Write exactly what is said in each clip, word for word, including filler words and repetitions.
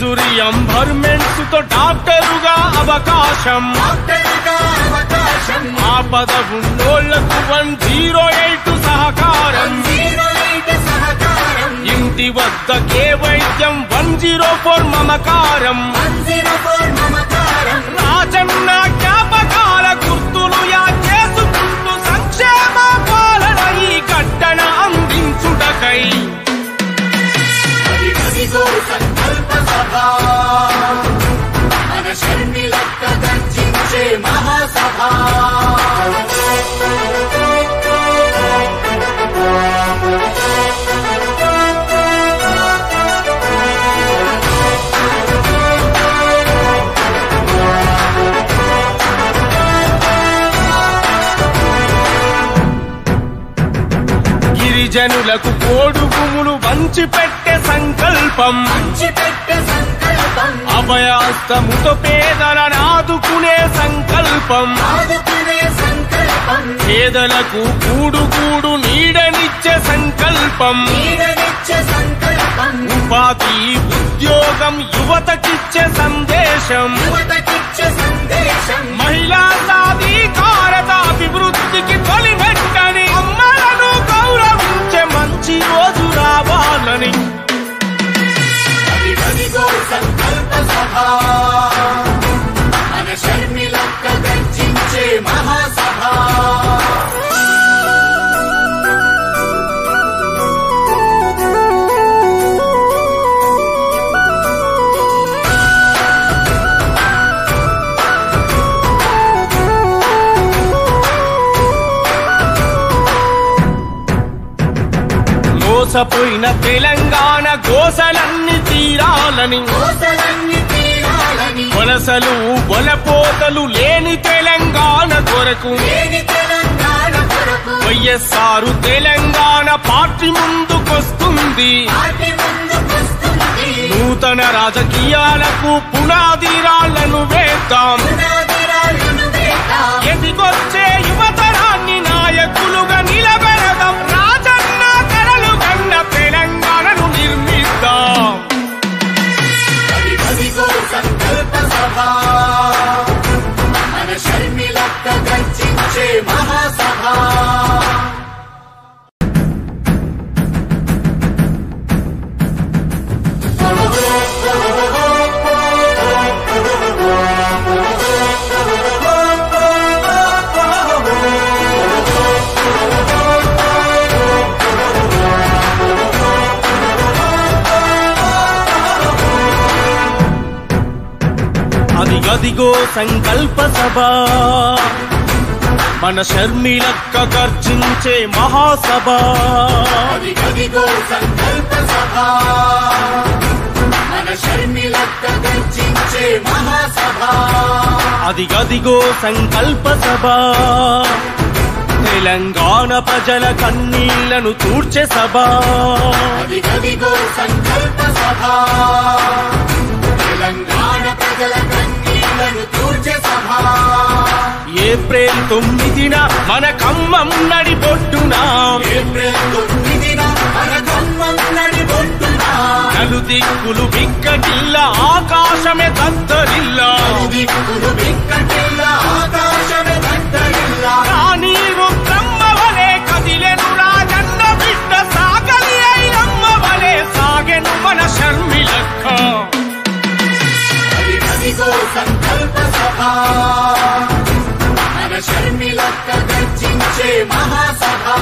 jury एंबर्मेंट्स तो डाक्टरुगा अवकाशम आपद उन्नोल्लकु वन जीरो एट सहकारम इंटी वद्द के वैद्यम वन जीरो फोर ममकारम राजन्ना ज्ञापकाल गुर्तुलु या चेसुकुंटू संक्षेम पालन ई गड्डन अंदिंचुटकै గిరిజనులకు కోడు భూములు వంచి పెట్టే సంకల్పం అభయాస్తముతో పేదలను ఆదుకునే సంకల్పం పేదలకు కూడు కూడు నీడనిచ్చే సంకల్పం ఉపాధి ఉద్యోగం యువతకిచ్చే సందేశం మహిళా సాధికారత అభివృద్ధికి తొలి మెట్టని అమ్మలను గౌరవించే మంచి రోజు రావాలని संकल्प सभा मन शर्मिला गर्जिंचे महासभा మోసపోయిన తెలంగాణ గోసలన్నీ తీరాలని వలసలు వలపోతలు లేని తెలంగాణ కొరకు వైఎస్ఆర్ తెలంగాణ పార్టీ ముందుకొస్తుంది నూతన రాజకీయాలకు పునాది రాళ్లను వేద్దాం ఎదిగొచ్చే యువతరాన్ని నాయకులుగా నిలబెడదాం संकल्प सभा मन शर्मिला गर्जिंचे महासभा అదిగో సంకల్ప సభ మన శర్మిలక్క గర్జించే మహాసభ అదిగో సంకల్ప సభ మన శర్మిలక్క గర్జించే మహాసభ అదిగో సంకల్ప సభ తెలంగాణ ప్రజల కన్నీళ్లను తూర్చే సభ అదిగో సంకల్ప సభ తెలంగాణ ప్రజల ఏప్రిల్ తొమ్మిదిన మన ఖమ్మం నడిబొట్టున నలుదిక్కులు బిక్కటిల్ల ఆకాశమే దద్దరిల్ల రాణి రుద్రమ్మ వలె కదిలెను రాజన్న బిడ్డ సాగలి అయినమ్మ వలె సాగెను మన శర్మిలక్క संकल्प सभा मन शर्मिला गर्जिंचे महासभा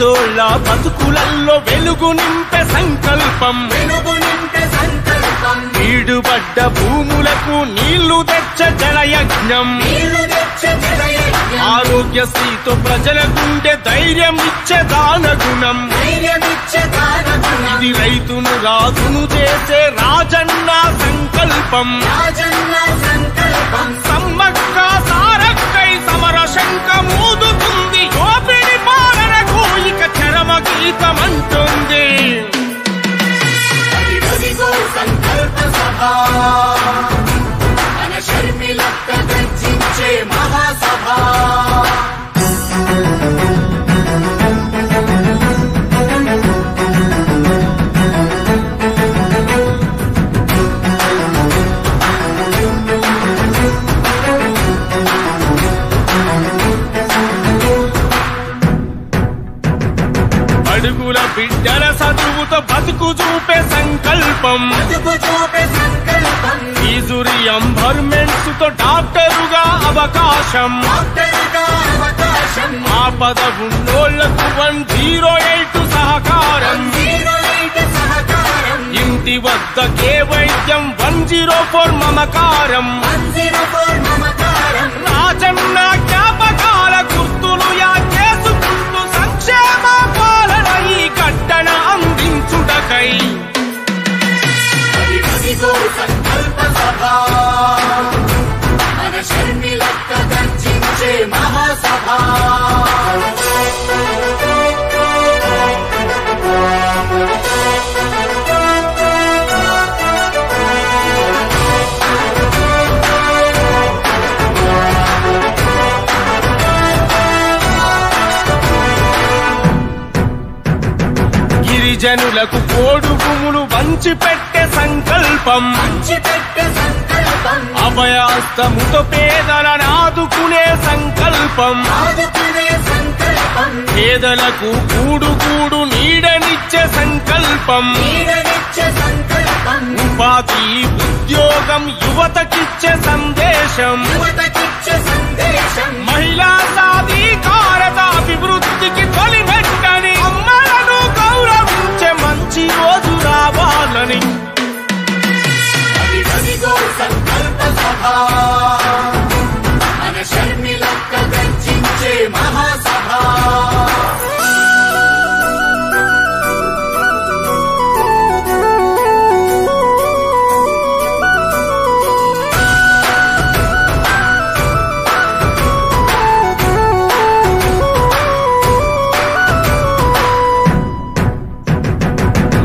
దొల్ల బతుకులల్లో వెలుగు నింపే సంకల్పం వెలుగు నింపే సంకల్పం వీడుబడ్డ భూములకు నీళ్లు తెచ్చే జలయజ్ఞం నీళ్లు తెచ్చే జలయజ్ఞం ఆరోగ్యశ్రీతో ప్రజలకుండే ధైర్యం ఇచ్చే దానగుణం ధైర్యం ఇచ్చే దానగుణం ఇది రైతును రాజును చేసే రాజన్న సంకల్పం రాజన్న సంకల్పం సమ్మక్క సారక్కై तो డాక్టరుగా అవకాశం డాక్టరుగా అవకాశం ఆ పదవున్నోళ్ళకు వన్ జీరో ఎయిట్ సహకారం వన్ జీరో ఎయిట్ సహకారం ఇంటి వద్దకే వైద్యం వన్ జీరో ఫోర్ మమకారం వన్ జీరో ఫోర్ మమకారం రాజన్న జ్ఞాపకాల గుర్తులు యా చేసుకుంటూ సంక్షేమ పాలన ఈ గడ్డన అందించుటకై అదిగో సంకల్ప సభ महासभा గిరిజనులకు కోడు భూములు వంచి పెట్టే సంకల్పం అభయాస్తముతో పేదల నాదుకునే సంకల్పం పేదలకు కూడు కూడు నీడనిచ్చే సంకల్పం ఉపాధి ఉద్యోగం యువతకిచ్చే సందేశం మహిళా సాధికారత అభివృద్ధికి తొలి మెట్టని అమ్మలను గౌరవించే మంచి రోజు రావాలని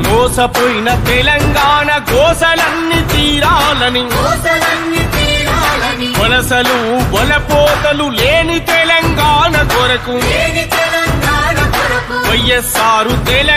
మోసపోయిన తెలంగాణ గోసలన్నీ తీరాలని వలసలు వలపోతలు లేని తెలంగాణ కొరకు వైఎస్ఆర్ తెలంగాణ